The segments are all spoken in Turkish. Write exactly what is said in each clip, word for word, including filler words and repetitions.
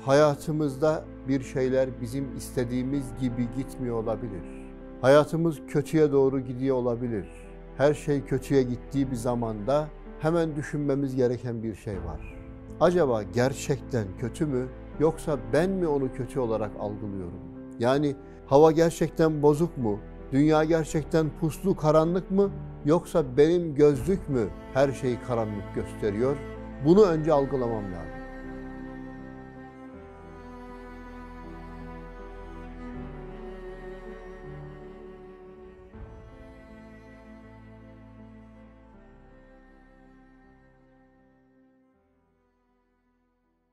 Hayatımızda bir şeyler bizim istediğimiz gibi gitmiyor olabilir. Hayatımız kötüye doğru gidiyor olabilir. Her şey kötüye gittiği bir zamanda hemen düşünmemiz gereken bir şey var. Acaba gerçekten kötü mü yoksa ben mi onu kötü olarak algılıyorum? Yani hava gerçekten bozuk mu? Dünya gerçekten puslu, karanlık mı? Yoksa benim gözlük mü her şeyi karanlık gösteriyor? Bunu önce algılamam lazım.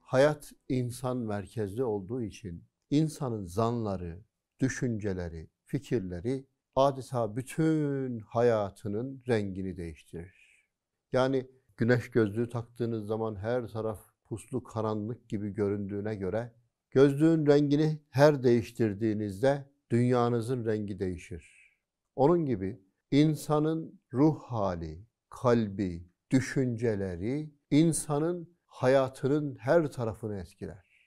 Hayat insan merkezli olduğu için insanın zanları, düşünceleri, fikirleri adeta bütün hayatının rengini değiştirir. Yani güneş gözlüğü taktığınız zaman her taraf puslu, karanlık gibi göründüğüne göre gözlüğün rengini her değiştirdiğinizde dünyanızın rengi değişir. Onun gibi insanın ruh hali, kalbi, düşünceleri insanın hayatının her tarafını etkiler.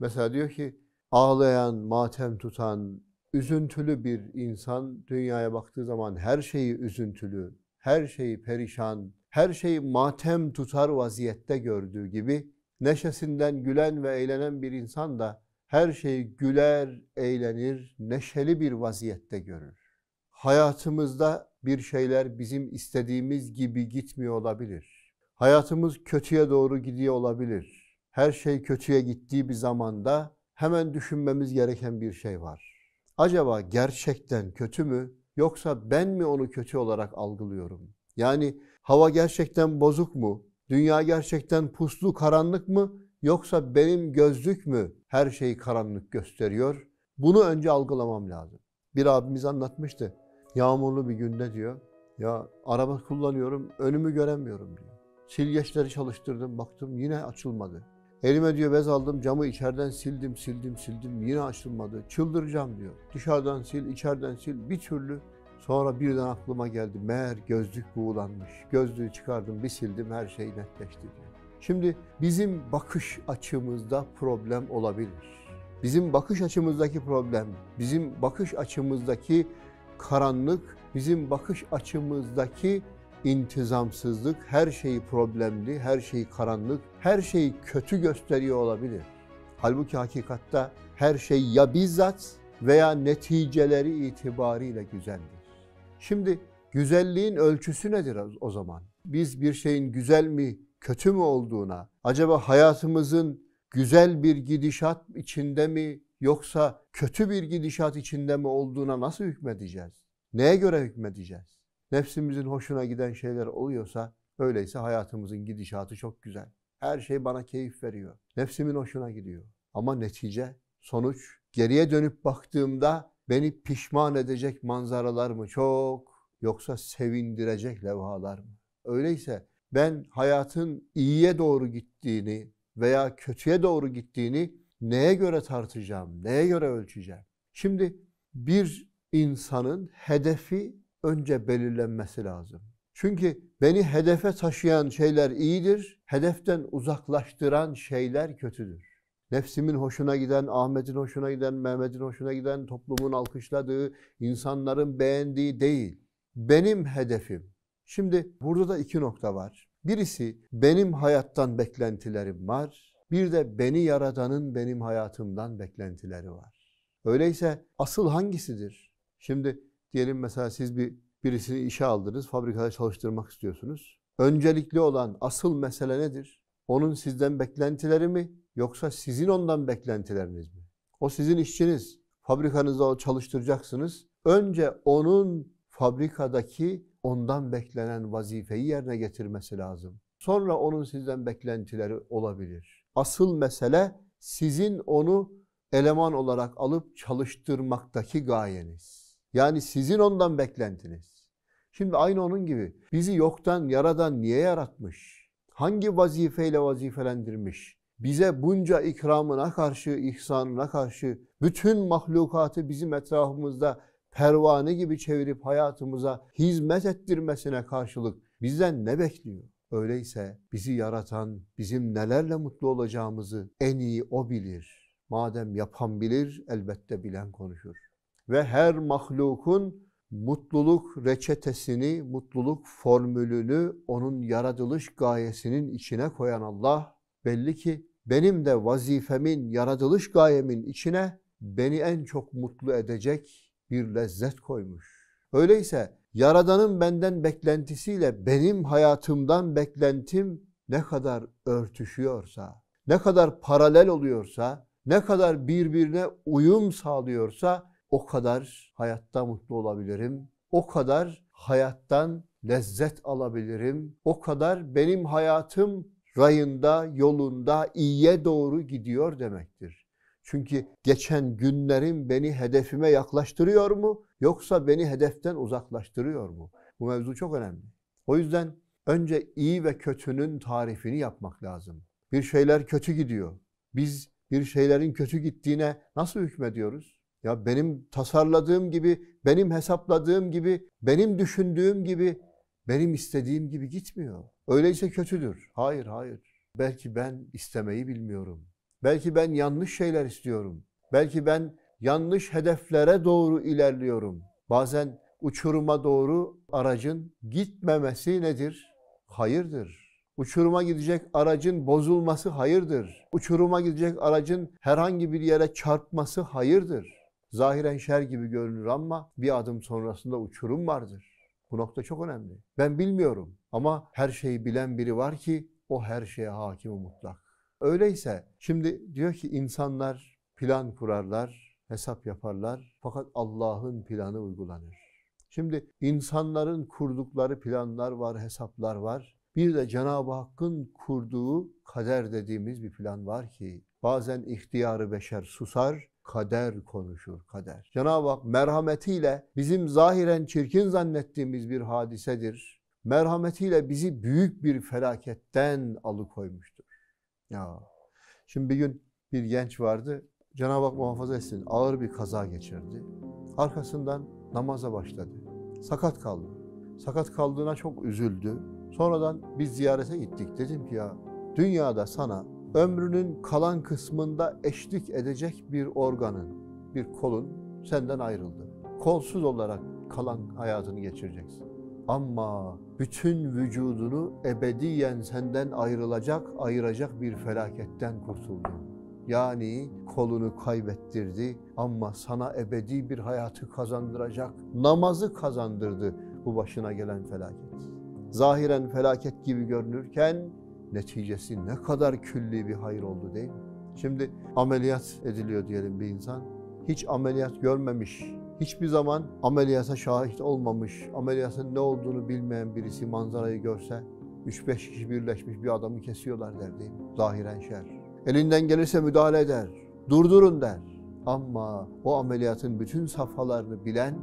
Mesela diyor ki ağlayan, matem tutan, üzüntülü bir insan dünyaya baktığı zaman her şeyi üzüntülü, her şeyi perişan, her şeyi matem tutar vaziyette gördüğü gibi neşesinden gülen ve eğlenen bir insan da her şeyi güler, eğlenir, neşeli bir vaziyette görür. Hayatımızda bir şeyler bizim istediğimiz gibi gitmiyor olabilir. Hayatımız kötüye doğru gidiyor olabilir. Her şey kötüye gittiği bir zamanda hemen düşünmemiz gereken bir şey var. Acaba gerçekten kötü mü yoksa ben mi onu kötü olarak algılıyorum? Yani hava gerçekten bozuk mu? Dünya gerçekten puslu, karanlık mı? Yoksa benim gözlük mü her şeyi karanlık gösteriyor? Bunu önce algılamam lazım. Bir abimiz anlatmıştı. Yağmurlu bir günde diyor, ya araba kullanıyorum, önümü göremiyorum diyor. Silgeçleri çalıştırdım, baktım yine açılmadı. Elime diyor bez aldım, camı içeriden sildim, sildim, sildim, yine açılmadı. Çıldıracağım diyor. Dışarıdan sil, içeriden sil, bir türlü. Sonra birden aklıma geldi, meğer gözlük buğulanmış. Gözlüğü çıkardım, bir sildim, her şey netleşti diyor. Şimdi bizim bakış açımızda problem olabilir. Bizim bakış açımızdaki problem, bizim bakış açımızdaki karanlık, bizim bakış açımızdaki İntizamsızlık, her şeyi problemli, her şeyi karanlık, her şeyi kötü gösteriyor olabilir. Halbuki hakikatte her şey ya bizzat veya neticeleri itibariyle güzeldir. Şimdi güzelliğin ölçüsü nedir o zaman? Biz bir şeyin güzel mi, kötü mü olduğuna, acaba hayatımızın güzel bir gidişat içinde mi yoksa kötü bir gidişat içinde mi olduğuna nasıl hükmedeceğiz? Neye göre hükmedeceğiz? Nefsimizin hoşuna giden şeyler oluyorsa, öyleyse hayatımızın gidişatı çok güzel. Her şey bana keyif veriyor. Nefsimin hoşuna gidiyor. Ama netice, sonuç, geriye dönüp baktığımda beni pişman edecek manzaralar mı çok, yoksa sevindirecek levhalar mı? Öyleyse ben hayatın iyiye doğru gittiğini veya kötüye doğru gittiğini neye göre tartacağım, neye göre ölçeceğim? Şimdi bir insanın hedefi önce belirlenmesi lazım. Çünkü beni hedefe taşıyan şeyler iyidir, hedeften uzaklaştıran şeyler kötüdür. Nefsimin hoşuna giden, Ahmet'in hoşuna giden, Mehmet'in hoşuna giden, toplumun alkışladığı, insanların beğendiği değil. Benim hedefim. Şimdi burada da iki nokta var. Birisi benim hayattan beklentilerim var. Bir de beni yaratanın benim hayatımdan beklentileri var. Öyleyse asıl hangisidir? Şimdi diyelim mesela siz bir birisini işe aldınız, fabrikada çalıştırmak istiyorsunuz. Öncelikli olan asıl mesele nedir? Onun sizden beklentileri mi yoksa sizin ondan beklentileriniz mi? O sizin işçiniz. Fabrikanızda çalıştıracaksınız. Önce onun fabrikadaki ondan beklenen vazifeyi yerine getirmesi lazım. Sonra onun sizden beklentileri olabilir. Asıl mesele sizin onu eleman olarak alıp çalıştırmaktaki gayeniz. Yani sizin ondan beklentiniz. Şimdi aynı onun gibi bizi yoktan yaradan niye yaratmış? Hangi vazifeyle vazifelendirmiş? Bize bunca ikramına karşı, ihsanına karşı bütün mahlukatı bizim etrafımızda pervane gibi çevirip hayatımıza hizmet ettirmesine karşılık bizden ne bekliyor? Öyleyse bizi yaratan, bizim nelerle mutlu olacağımızı en iyi O bilir. Madem yapan bilir, elbette bilen konuşur. Ve her mahlukun mutluluk reçetesini, mutluluk formülünü onun yaratılış gayesinin içine koyan Allah, belli ki benim de vazifemin, yaratılış gayemin içine beni en çok mutlu edecek bir lezzet koymuş. Öyleyse Yaradan'ın benden beklentisiyle benim hayatımdan beklentim ne kadar örtüşüyorsa, ne kadar paralel oluyorsa, ne kadar birbirine uyum sağlıyorsa o kadar hayatta mutlu olabilirim, o kadar hayattan lezzet alabilirim, o kadar benim hayatım rayında, yolunda, iyiye doğru gidiyor demektir. Çünkü geçen günlerim beni hedefime yaklaştırıyor mu, yoksa beni hedeften uzaklaştırıyor mu? Bu mevzu çok önemli. O yüzden önce iyi ve kötünün tarifini yapmak lazım. Bir şeyler kötü gidiyor. Biz bir şeylerin kötü gittiğine nasıl hükmediyoruz? Ya benim tasarladığım gibi, benim hesapladığım gibi, benim düşündüğüm gibi, benim istediğim gibi gitmiyor. Öyleyse kötüdür. Hayır, hayır. Belki ben istemeyi bilmiyorum. Belki ben yanlış şeyler istiyorum. Belki ben yanlış hedeflere doğru ilerliyorum. Bazen uçuruma doğru aracın gitmemesi nedir? Hayırdır. Uçuruma gidecek aracın bozulması hayırdır. Uçuruma gidecek aracın herhangi bir yere çarpması hayırdır. Zahiren şer gibi görünür ama bir adım sonrasında uçurum vardır. Bu nokta çok önemli. Ben bilmiyorum ama her şeyi bilen biri var ki o her şeye hakim mutlak. Öyleyse şimdi diyor ki insanlar plan kurarlar, hesap yaparlar fakat Allah'ın planı uygulanır. Şimdi insanların kurdukları planlar var, hesaplar var. Bir de Cenab-ı Hakk'ın kurduğu kader dediğimiz bir plan var ki bazen ihtiyarı beşer susar, kader konuşur, kader. Cenab-ı Hak merhametiyle bizim zahiren çirkin zannettiğimiz bir hadisedir. Merhametiyle bizi büyük bir felaketten alıkoymuştur. Ya. Şimdi bir gün bir genç vardı, Cenab-ı Hak muhafaza etsin, ağır bir kaza geçirdi. Arkasından namaza başladı. Sakat kaldı. Sakat kaldığına çok üzüldü. Sonradan biz ziyarete gittik. Dedim ki ya dünyada sana ömrünün kalan kısmında eşlik edecek bir organın, bir kolun senden ayrıldı. Kolsuz olarak kalan hayatını geçireceksin. Ama bütün vücudunu ebediyen senden ayrılacak, ayıracak bir felaketten kurtuldun. Yani kolunu kaybettirdi ama sana ebedi bir hayatı kazandıracak, namazı kazandırdı bu başına gelen felaket. Zahiren felaket gibi görünürken neticesi ne kadar külli bir hayır oldu değil mi? Şimdi ameliyat ediliyor diyelim bir insan. Hiç ameliyat görmemiş, hiçbir zaman ameliyata şahit olmamış, ameliyatın ne olduğunu bilmeyen birisi manzarayı görse üç beş kişi birleşmiş bir adamı kesiyorlar der değil mi? Zahiren şer. Elinden gelirse müdahale eder, durdurun der. Ama o ameliyatın bütün safhalarını bilen,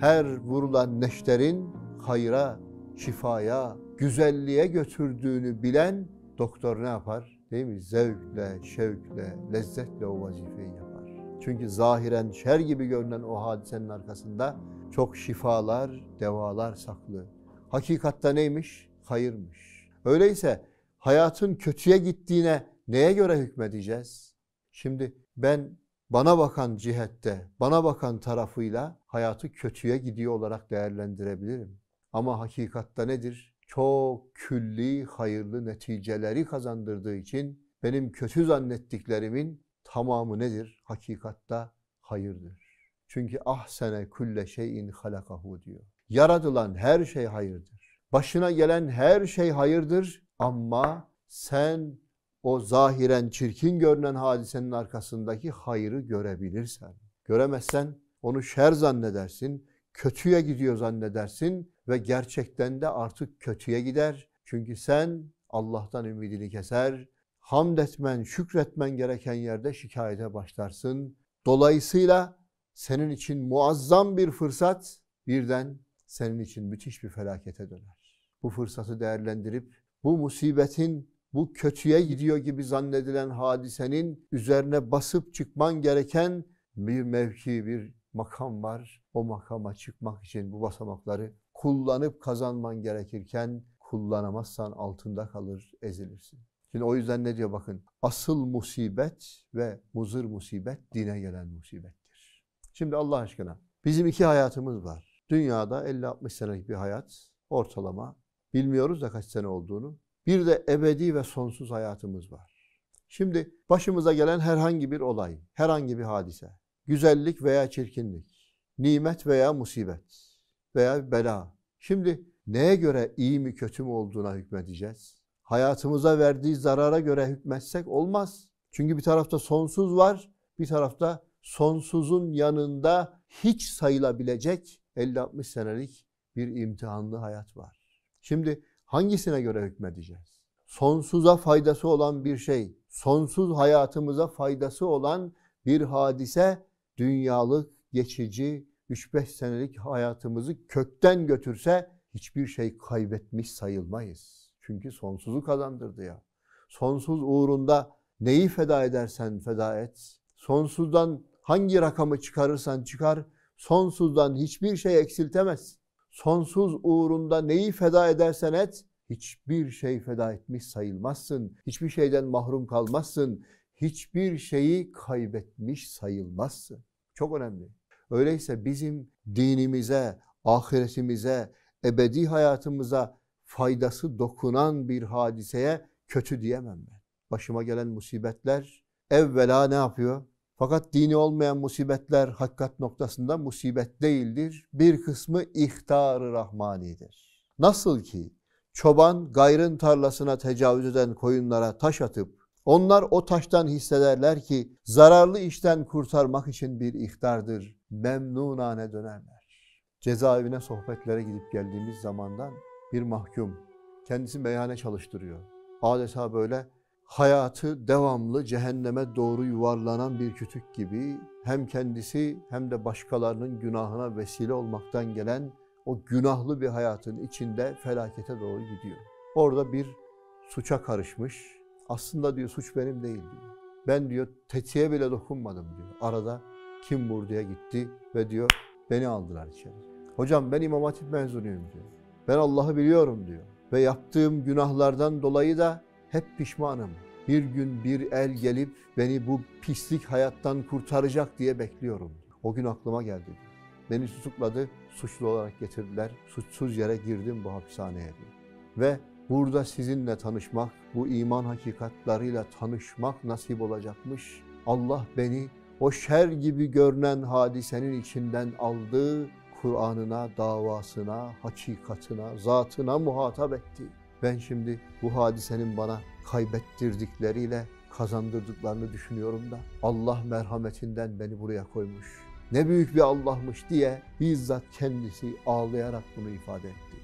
her vurulan neşterin hayra, şifaya, güzelliğe götürdüğünü bilen doktor ne yapar? Değil mi? Zevkle, şevkle, lezzetle o vazifeyi yapar. Çünkü zahiren şer gibi görünen o hadisenin arkasında çok şifalar, devalar saklı. Hakikatta neymiş? Hayırmış. Öyleyse hayatın kötüye gittiğine neye göre hükmedeceğiz? Şimdi ben bana bakan cihette, bana bakan tarafıyla hayatı kötüye gidiyor olarak değerlendirebilirim. Ama hakikatta nedir? Çok külli, hayırlı neticeleri kazandırdığı için benim kötü zannettiklerimin tamamı nedir? Hakikatta hayırdır. Çünkü ahsene külle şeyin halakahu diyor. Yaratılan her şey hayırdır. Başına gelen her şey hayırdır ama sen o zahiren çirkin görünen hadisenin arkasındaki hayrı görebilirsen, göremezsen onu şer zannedersin, kötüye gidiyor zannedersin ve gerçekten de artık kötüye gider. Çünkü sen Allah'tan ümidini keser, hamd etmen, şükretmen gereken yerde şikayete başlarsın. Dolayısıyla senin için muazzam bir fırsat birden senin için müthiş bir felakete döner. Bu fırsatı değerlendirip bu musibetin, bu kötüye gidiyor gibi zannedilen hadisenin üzerine basıp çıkman gereken bir mevki, bir makam var. O makama çıkmak için bu basamakları kullanıp kazanman gerekirken kullanamazsan altında kalır, ezilirsin. Şimdi o yüzden ne diyor bakın. Asıl musibet ve muzır musibet dine gelen musibettir. Şimdi Allah aşkına bizim iki hayatımız var. Dünyada elli altmış senelik bir hayat ortalama. Bilmiyoruz da kaç sene olduğunu. Bir de ebedi ve sonsuz hayatımız var. Şimdi başımıza gelen herhangi bir olay, herhangi bir hadise, güzellik veya çirkinlik, nimet veya musibet veya bela. Şimdi neye göre iyi mi kötü mü olduğuna hükmedeceğiz? Hayatımıza verdiği zarara göre hükmetsek olmaz. Çünkü bir tarafta sonsuz var, bir tarafta sonsuzun yanında hiç sayılabilecek elli altmış senelik bir imtihanlı hayat var. Şimdi hangisine göre hükmedeceğiz? Sonsuza faydası olan bir şey, sonsuz hayatımıza faydası olan bir hadise, dünyalık, geçici, üç beş senelik hayatımızı kökten götürse hiçbir şey kaybetmiş sayılmayız. Çünkü sonsuzu kazandırdı ya. Sonsuz uğrunda neyi feda edersen feda et. Sonsuzdan hangi rakamı çıkarırsan çıkar, sonsuzdan hiçbir şey eksiltemez. Sonsuz uğrunda neyi feda edersen et, hiçbir şey feda etmiş sayılmazsın. Hiçbir şeyden mahrum kalmazsın. Hiçbir şeyi kaybetmiş sayılmazsın. Çok önemli. Öyleyse bizim dinimize, ahiretimize, ebedi hayatımıza faydası dokunan bir hadiseye kötü diyemem ben. Başıma gelen musibetler evvela ne yapıyor? Fakat dini olmayan musibetler hakikat noktasında musibet değildir. Bir kısmı ihtar-ı rahmanidir. Nasıl ki çoban gayrın tarlasına tecavüz eden koyunlara taş atıp onlar o taştan hissederler ki zararlı işten kurtarmak için bir ihtardır. Memnunane dönerler. Cezaevine sohbetlere gidip geldiğimiz zamandan bir mahkum kendisi meyhane çalıştırıyor. Adeta böyle hayatı devamlı cehenneme doğru yuvarlanan bir kütük gibi hem kendisi hem de başkalarının günahına vesile olmaktan gelen o günahlı bir hayatın içinde felakete doğru gidiyor. Orada bir suça karışmış. Aslında diyor suç benim değil diyor. Ben diyor tetiğe bile dokunmadım diyor. Arada kim vurduya gitti ve diyor beni aldılar içeri. Hocam ben İmam Hatip mezunuyum diyor. Ben Allah'ı biliyorum diyor. Ve yaptığım günahlardan dolayı da hep pişmanım. Bir gün bir el gelip beni bu pislik hayattan kurtaracak diye bekliyorum. O gün aklıma geldi diyor. Beni tutukladı, suçlu olarak getirdiler. Suçsuz yere girdim bu hapishaneye diyor. Ve burada sizinle tanışmak, bu iman hakikatlarıyla tanışmak nasip olacakmış. Allah beni o şer gibi görünen hadisenin içinden aldı, Kur'an'ına, davasına, hakikatına, zatına muhatap etti. Ben şimdi bu hadisenin bana kaybettirdikleriyle kazandırdıklarını düşünüyorum da Allah merhametinden beni buraya koymuş. Ne büyük bir Allah'mış diye bizzat kendisi ağlayarak bunu ifade etti.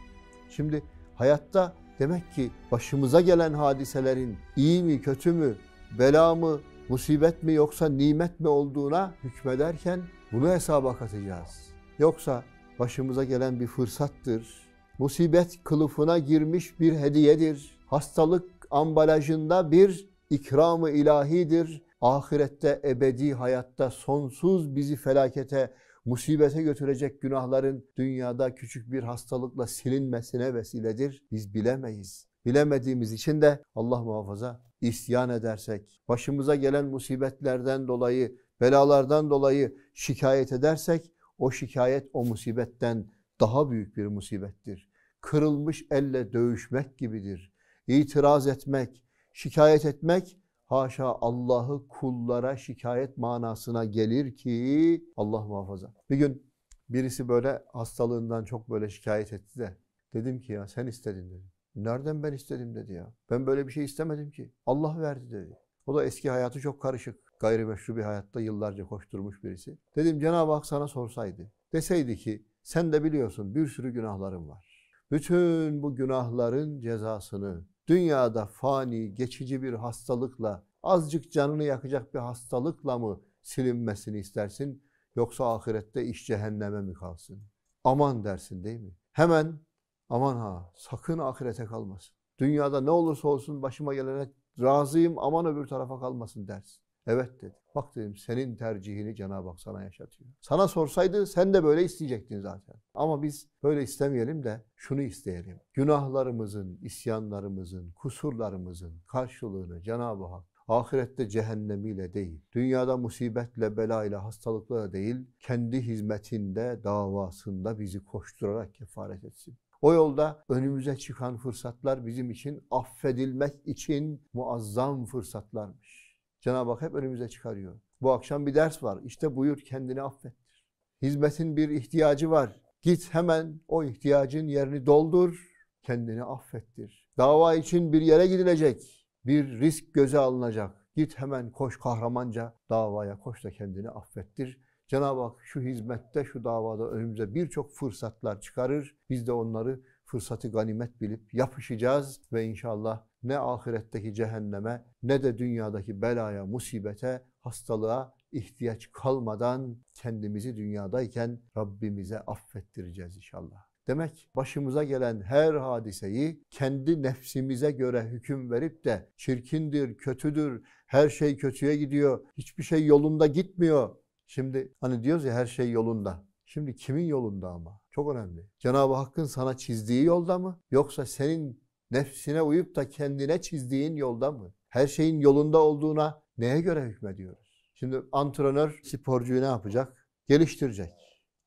Şimdi hayatta demek ki başımıza gelen hadiselerin iyi mi, kötü mü, bela mı, musibet mi yoksa nimet mi olduğuna hükmederken bunu hesaba katacağız. Yoksa başımıza gelen bir fırsattır, musibet kılıfına girmiş bir hediyedir, hastalık ambalajında bir ikram-ı ilahidir, ahirette, ebedi hayatta sonsuz bizi felakete, musibete götürecek günahların dünyada küçük bir hastalıkla silinmesine vesiledir. Biz bilemeyiz. Bilemediğimiz için de Allah muhafaza isyan edersek, başımıza gelen musibetlerden dolayı, belalardan dolayı şikayet edersek o şikayet o musibetten daha büyük bir musibettir. Kırılmış elle dövüşmek gibidir. İtiraz etmek, şikayet etmek, haşa Allah'ı kullara şikayet manasına gelir ki Allah muhafaza. Bir gün birisi böyle hastalığından çok böyle şikayet etti de dedim ki ya sen istedin dedi. Nereden ben istedim dedi ya. Ben böyle bir şey istemedim ki. Allah verdi dedi. O da eski hayatı çok karışık. Gayrimeşru bir hayatta yıllarca koşturmuş birisi. Dedim Cenab-ı Hak sana sorsaydı. Deseydi ki sen de biliyorsun bir sürü günahların var. Bütün bu günahların cezasını dünyada fani, geçici bir hastalıkla, azıcık canını yakacak bir hastalıkla mı silinmesini istersin? Yoksa ahirette iş cehenneme mi kalsın? Aman dersin değil mi? Hemen aman ha sakın ahirete kalmasın. Dünyada ne olursa olsun başıma gelene razıyım aman öbür tarafa kalmasın dersin. Evet dedi. Bak dedim, senin tercihini Cenab-ı Hak sana yaşatıyor. Sana sorsaydı sen de böyle isteyecektin zaten. Ama biz böyle istemeyelim de şunu isteyelim. Günahlarımızın, isyanlarımızın, kusurlarımızın karşılığını Cenab-ı Hak ahirette cehennemiyle değil, dünyada musibetle, belayla, hastalıkla değil, kendi hizmetinde, davasında bizi koşturarak kefaret etsin. O yolda önümüze çıkan fırsatlar bizim için affedilmek için muazzam fırsatlarmış. Cenab-ı Hak hep önümüze çıkarıyor. Bu akşam bir ders var. İşte buyur kendini affettir. Hizmetin bir ihtiyacı var. Git hemen o ihtiyacın yerini doldur. Kendini affettir. Dava için bir yere gidilecek. Bir risk göze alınacak. Git hemen koş kahramanca davaya koş da kendini affettir. Cenab-ı Hak şu hizmette, şu davada önümüze birçok fırsatlar çıkarır. Biz de onları fırsatı ganimet bilip yapışacağız ve inşallah ne ahiretteki cehenneme ne de dünyadaki belaya, musibete, hastalığa ihtiyaç kalmadan kendimizi dünyadayken Rabbimize affettireceğiz inşallah. Demek başımıza gelen her hadiseyi kendi nefsimize göre hüküm verip de çirkindir, kötüdür, her şey kötüye gidiyor, hiçbir şey yolunda gitmiyor. Şimdi hani diyoruz ya her şey yolunda. Şimdi kimin yolunda ama? Çok önemli. Cenab-ı Hakk'ın sana çizdiği yolda mı? Yoksa senin nefsine uyup da kendine çizdiğin yolda mı? Her şeyin yolunda olduğuna neye göre hükmediyoruz? Şimdi antrenör sporcuyu ne yapacak? Geliştirecek.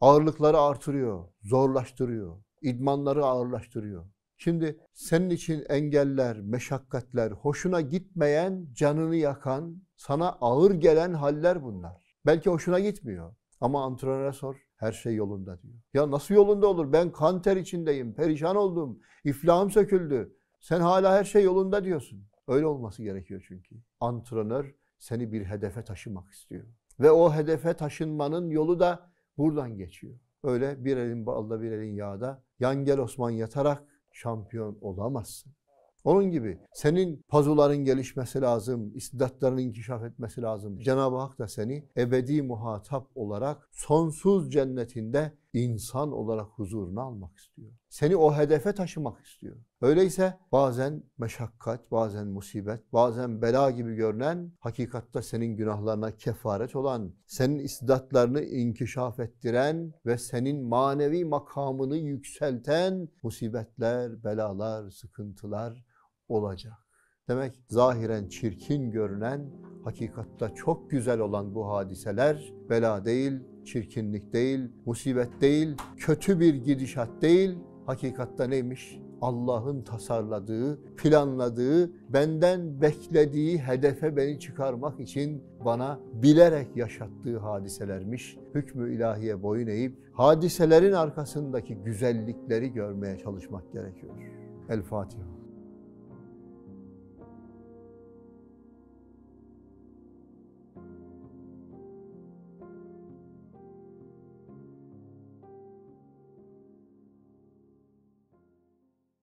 Ağırlıkları artırıyor, zorlaştırıyor. İdmanları ağırlaştırıyor. Şimdi senin için engeller, meşakkatler, hoşuna gitmeyen, canını yakan, sana ağır gelen haller bunlar. Belki hoşuna gitmiyor ama antrenöre sor, her şey yolunda diyor. Ya nasıl yolunda olur? Ben kan ter içindeyim, perişan oldum, iflahım söküldü. Sen hala her şey yolunda diyorsun. Öyle olması gerekiyor çünkü. Antrenör seni bir hedefe taşımak istiyor. Ve o hedefe taşınmanın yolu da buradan geçiyor. Öyle bir elin balda bir elin yağda, yan gel Osman yatarak şampiyon olamazsın. Onun gibi senin pazuların gelişmesi lazım, istidatlarının inkişaf etmesi lazım. Cenab-ı Hak da seni ebedi muhatap olarak sonsuz cennetinde insan olarak huzuruna almak istiyor. Seni o hedefe taşımak istiyor. Öyleyse bazen meşakkat, bazen musibet, bazen bela gibi görünen, hakikatte senin günahlarına kefaret olan, senin istidatlarını inkişaf ettiren ve senin manevi makamını yükselten musibetler, belalar, sıkıntılar olacak. Demek zahiren çirkin görünen, hakikatte çok güzel olan bu hadiseler bela değil, çirkinlik değil, musibet değil, kötü bir gidişat değil. Hakikatte neymiş? Allah'ın tasarladığı, planladığı, benden beklediği hedefe beni çıkarmak için bana bilerek yaşattığı hadiselermiş. Hükmü ilahiye boyun eğip hadiselerin arkasındaki güzellikleri görmeye çalışmak gerekiyor. El Fatiha.